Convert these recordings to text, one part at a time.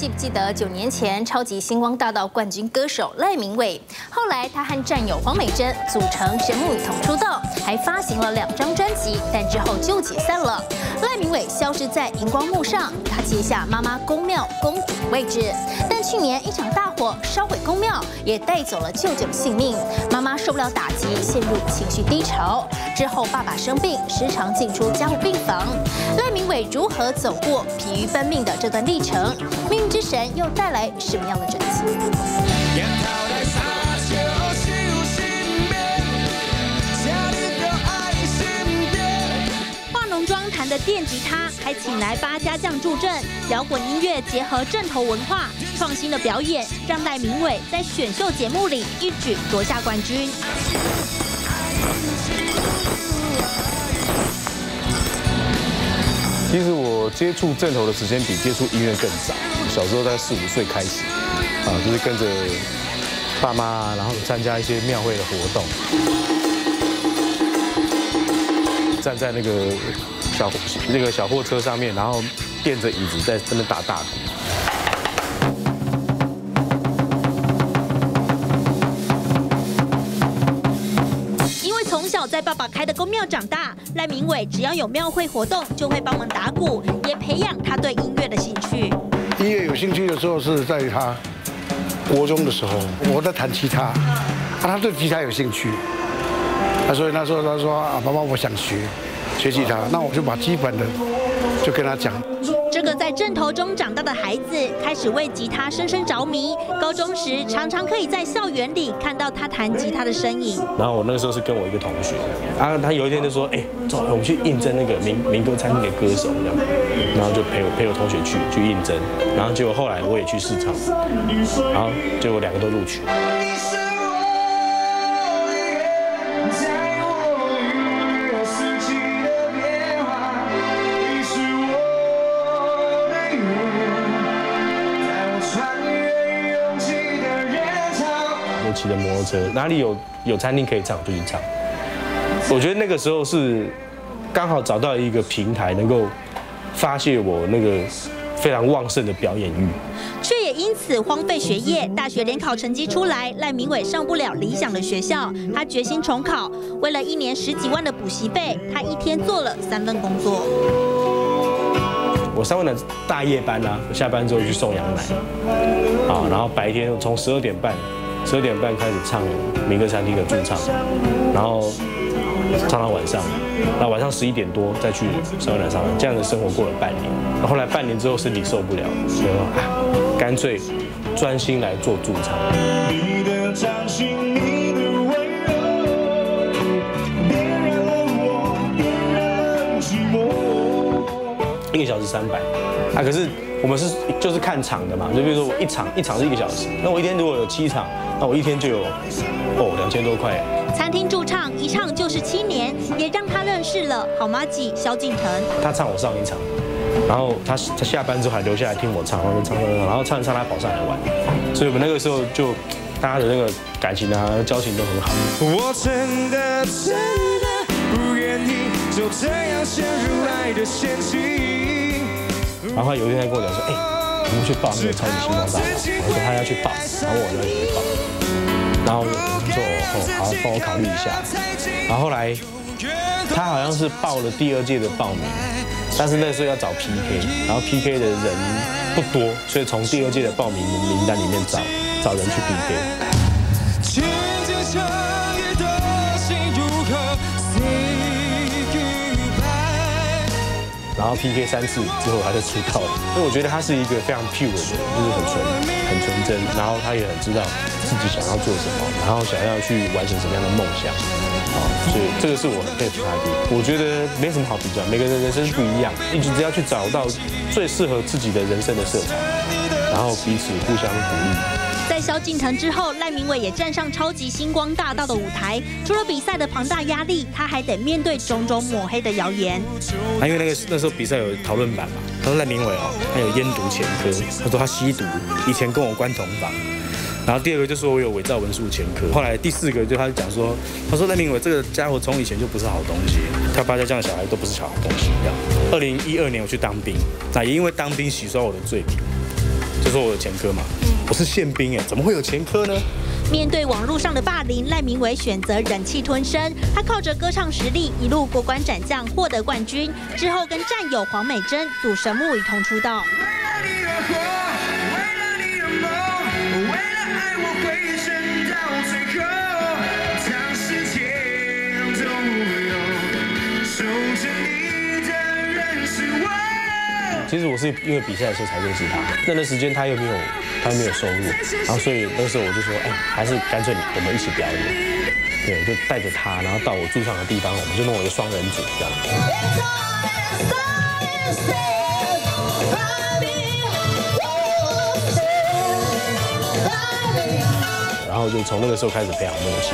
记不记得9年前超级星光大道冠军歌手赖明伟？后来他和战友黄美珍组成神木一统出道，还发行了2张专辑，但之后就解散了。赖明伟消失在荧光幕上，他接下妈妈宫庙公主的位置。但去年一场大火烧毁宫庙，也带走了舅舅性命。妈妈受不了打击，陷入情绪低潮。之后爸爸生病，时常进出加护病房。赖明伟如何走过疲于奔命的这段历程？ 命运之神又带来什么样的转机？ 弹的电吉他，还请来8家将助阵，摇滚音乐结合阵头文化，创新的表演让赖明伟在选秀节目里一举夺下冠军。其实我接触阵头的时间比接触音乐更早，小时候在4、5岁开始，就是跟着爸妈，然后参加一些庙会的活动。 站在那个小货车上面，然后垫着椅子在那边打大鼓。因为从小在爸爸开的公庙长大，赖明伟只要有庙会活动就会帮忙打鼓，也培养他对音乐的兴趣。音乐有兴趣的时候是在他国中的时候，我在弹吉他，他对吉他有兴趣。 所以那时候他说啊，爸爸，我想学吉他，那我就把基本的就跟他讲。这个在阵头中长大的孩子开始为吉他深深着迷，高中时常常可以在校园里看到他弹吉他的身影。然后我那个时候是跟我一个同学，啊，他有一天就说，哎，走，我们去应征那个民歌餐厅的歌手，这样，然后就陪我同学去应征，然后结果后来我也去试唱，然后结果2个都录取。 骑的摩托车，哪里有餐厅可以唱就去唱。我觉得那个时候是刚好找到一个平台，能够发泄我那个非常旺盛的表演欲，却也因此荒废学业。大学联考成绩出来，赖明伟上不了理想的学校，他决心重考。为了1年10几万的补习费，他一天做了3份工作。我上完了大夜班啦、我下班之后去送羊奶，啊，然后白天从12点半。 12点半开始唱民歌餐厅的驻唱，然后唱到晚上，那晚上11点多再去上班上班，这样的生活过了半年。后来半年之后身体受不了，所以说干脆专心来做驻唱。1个小时300，可是。 我们就是看场的嘛，就比如说我一场是1个小时，那我一天如果有7场，那我一天就有2000多块。餐厅驻唱一唱就是7年，也让他认识了好妈吉萧敬腾。他唱我上1场，然后他下班之后还留下来听我唱，然后唱他跑上来玩，所以我们那个时候就大家的那个感情啊交情都很好。我真的不愿意就这样陷入爱的陷阱。 然后有一天他跟我讲说，哎，我们去报那个超级星光大道。我说他要去报，然后我要去报。然后我说哦，好，帮我考虑一下。然后后来他好像是报了第2届的报名，但是那时候要找 PK， 然后 PK 的人不多，所以从第2届的报名名单里面找人去 PK。 然后 PK 3次之后，他就出道了。所以我觉得他是一个非常 pure 的人，就是很纯真，然后他也很知道自己想要做什么，然后想要去完成什么样的梦想。啊，所以这个是我很佩服他的地方。我觉得没什么好比较，每个人人生不一样，一直只要去找到最适合自己的人生的色彩，然后彼此互相鼓励。 在萧敬腾之后，赖明伟也站上超级星光大道的舞台。除了比赛的庞大压力，他还得面对种种抹黑的谣言。因为那时候比赛有讨论版嘛，他说赖明伟哦，他有烟毒前科，他说他吸毒，以前跟我关同房。然后第2个就说我有伪造文书前科。后来第4个就他就讲说，他说赖明伟这个家伙从以前就不是好东西，他8家将的小孩都不是小好东西。2012年我去当兵，那也因为当兵洗刷我的罪名。 就就说我有前科嘛，我是宪兵哎，怎么会有前科呢？面对网络上的霸凌，赖明伟选择忍气吞声。他靠着歌唱实力一路过关斩将，获得冠军。之后跟战友黄美珍、祖神木一同出道。 其实我是因为比赛的时候才认识他，那段时间他又没有收入，然后所以那时候我就说，哎，还是干脆我们一起表演，对，就带着他，然后到我住上的地方，我们就弄一个双人组这样。然后就从那个时候开始培养默契，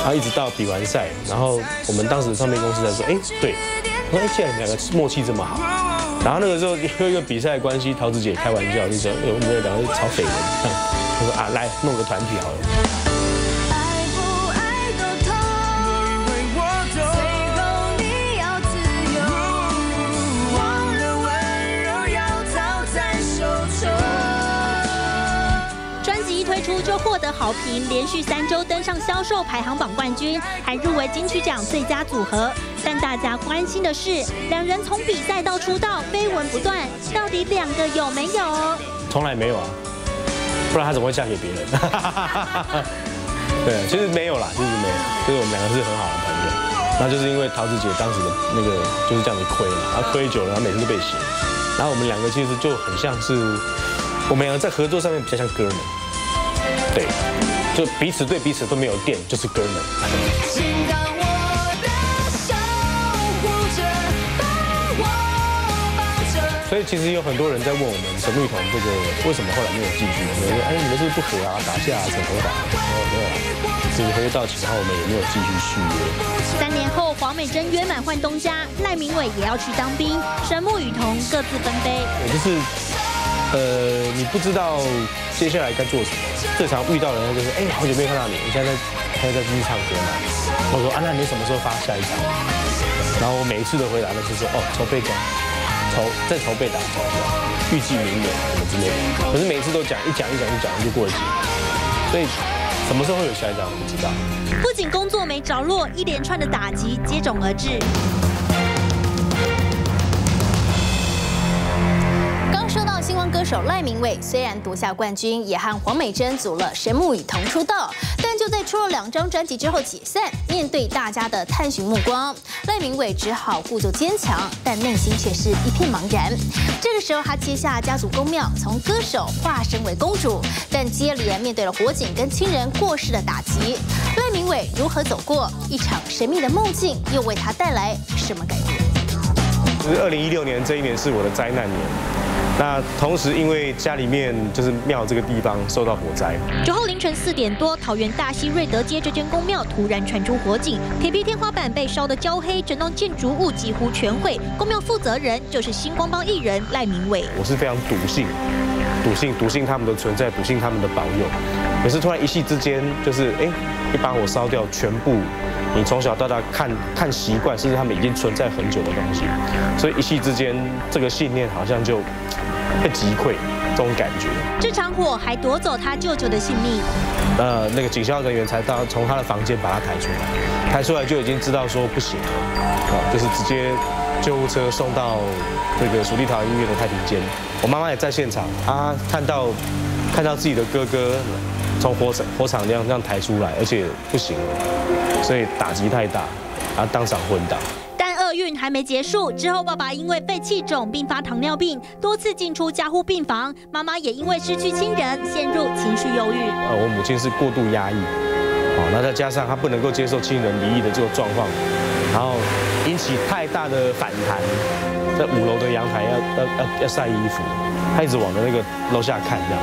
然后一直到比完赛，然后我们当时唱片公司才说，哎，对，我说既然你们两个默契这么好。 然后那个时候，因为比赛关系，桃子姐开玩笑，就说：“我们两个炒绯闻。”她说：“啊，来弄个团体好了。”专辑一推出就获得好评，连续3周登上销售排行榜冠军，还入围金曲奖最佳组合。 但大家关心的是，两人从比赛到出道绯闻不断，到底两个有没有？从来没有啊，不然他怎么会嫁给别人？对，其实没有啦，其实没有，就是我们两个是很好的朋友。然后就是因为桃子姐当时的那个就是这样子亏了，然后亏久了，然后每次都被嫌。然后我们两个其实就很像是，我们两个在合作上面比较像哥们，对，就彼此对彼此都没有电，就是哥们。 所以其实有很多人在问我们神木一统这个为什么后来没有继续？我们说，哎，你们是不和啊，打架啊，扯头发啊，没有啊，只回到其他我们也没有继续续约。3年后，黄美珍约满换东家，赖明伟也要去当兵，神木与同各自分飞。我就是，你不知道接下来该做什么，最常遇到的人就是，哎，好久没看到你，你现在还在继续唱歌吗？我说，啊，那你什么时候发下一场？然后我每一次的回答都是说，哦，筹备中。 在筹备打造，预计明年什么之类的。可是每次都讲就过了几年，所以什么时候会有下一张我不知道。不仅工作没着落，一连串的打击接踵而至。刚说到星光歌手赖明伟，虽然夺下冠军，也和黄美珍组了神木与同出道，但就在出了2张专辑之后解散。面对大家的探寻目光。 赖明伟只好故作坚强，但内心却是一片茫然。这个时候，他接下家族公庙，从歌手化身为公主，但接连面对了火警跟亲人过世的打击。赖明伟如何走过一场神秘的梦境，又为他带来什么改变？就是2016年这一年是我的灾难年。 那同时，因为家里面就是庙这个地方受到火灾，9号凌晨4点多，桃园大溪瑞德街这间公庙突然传出火警，铁皮天花板被烧得焦黑，整栋建筑物几乎全毁。公庙负责人就是星光帮艺人赖明伟。我是非常笃信他们的存在，笃信他们的保佑。可是突然一夕之间，就是一把火烧掉全部。 你从小到大看习惯，甚至他们已经存在很久的东西，所以一夕之间，这个信念好像就被击溃，这种感觉。这场火还夺走他舅舅的性命。那个警消人员才到，从他的房间把他抬出来，就已经知道说不行了，就是直接救护车送到这个蜀立桃园医院的太平间。我妈妈也在现场，她看到自己的哥哥从火场这样抬出来，而且不行了。 所以打击太大，他当场昏倒。但厄运还没结束，之后爸爸因为肺气肿并发糖尿病，多次进出加护病房；妈妈也因为失去亲人，陷入情绪忧郁。我母亲是过度压抑，那再加上她不能够接受亲人离异的这个状况，然后引起太大的反弹，在5楼的阳台要晒衣服，她一直往着那个楼下看这样，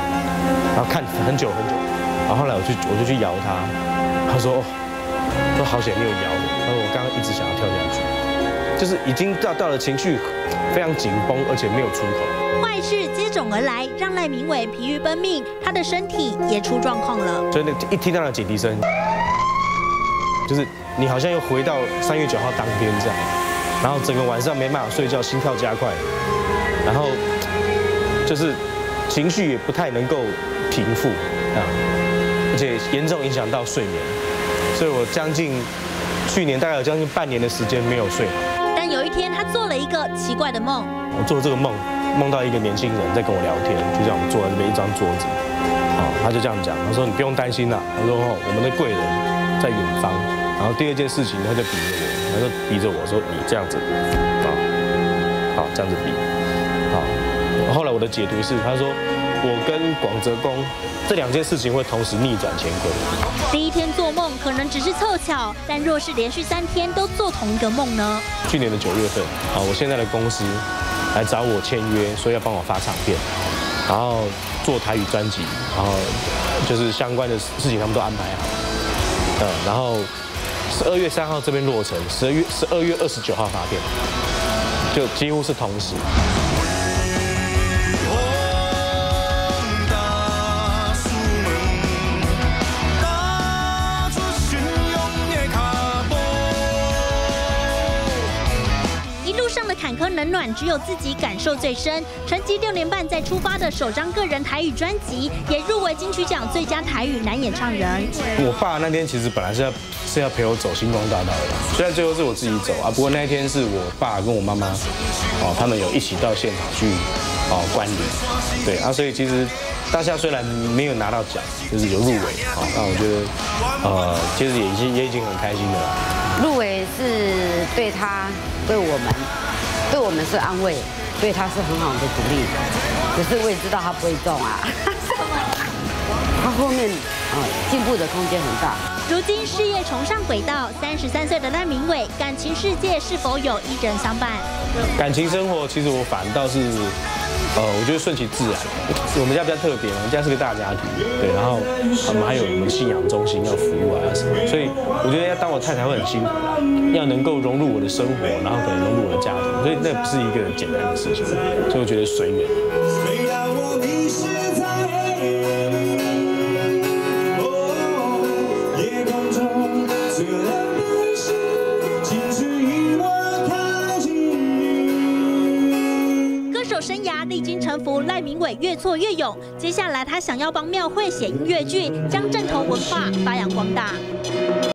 然后看很久很久，然后后来我就去摇她，她说。 都好险没有摇我，然后我刚刚一直想要跳下去，就是已经到了情绪非常紧绷，而且没有出口。坏事接踵而来，让赖明伟疲于奔命，他的身体也出状况了。所以那一听到那警笛声，就是你好像又回到3月9号当天这样，然后整个晚上没办法睡觉，心跳加快，然后就是情绪也不太能够平复啊，而且严重影响到睡眠，所以我将近去年大概有将近半年的时间没有睡。但有一天，他做了一个奇怪的梦。我做这个梦，梦到一个年轻人在跟我聊天，就像我们坐在这边一张桌子，啊，他就这样讲，他说你不用担心啦，他说哦，我们的贵人在远方。然后第二件事情，他就比着我，他就逼着我说你这样子，啊，好，这样子比，好。 后来我的解读是，他说我跟广泽宫这两件事情会同时逆转乾坤。第一天做梦可能只是凑巧，但若是连续3天都做同一个梦呢？去年的9月份，啊，我现在的公司来找我签约，说要帮我发唱片，然后做台语专辑，然后就是相关的事情他们都安排好。然后12月3号这边落成，12月29号发片，就几乎是同时。 坎坷冷暖，只有自己感受最深。沉寂6年半，在出发的首张个人台语专辑也入围金曲奖最佳台语男演唱人。我爸那天其实本来是要陪我走星光大道的，虽然最后是我自己走啊，不过那天是我爸跟我妈妈哦，他们有一起到现场去哦观礼，对啊，所以其实当下虽然没有拿到奖，就是有入围啊，那我觉得其实也已经很开心的了。入围是对他对我们。 对我们是安慰，对他是很好的鼓励。可是我也知道他不会中啊，他后面进步的空间很大。如今事业重上轨道，33岁的赖明伟，感情世界是否有一人相伴？感情生活其实我反倒是，我觉得顺其自然。我们家比较特别，我们家是个大家庭，对，然后我们还有我们信仰中心要服务啊什么，所以我觉得要当我太太会很辛苦。 要能够融入我的生活，然后可能融入我的家庭，所以那不是一个简单的事情，所以我觉得随缘。歌手生涯历经沉浮，赖明伟越挫越勇。接下来，他想要帮庙会写音乐剧，将正统文化发扬光大。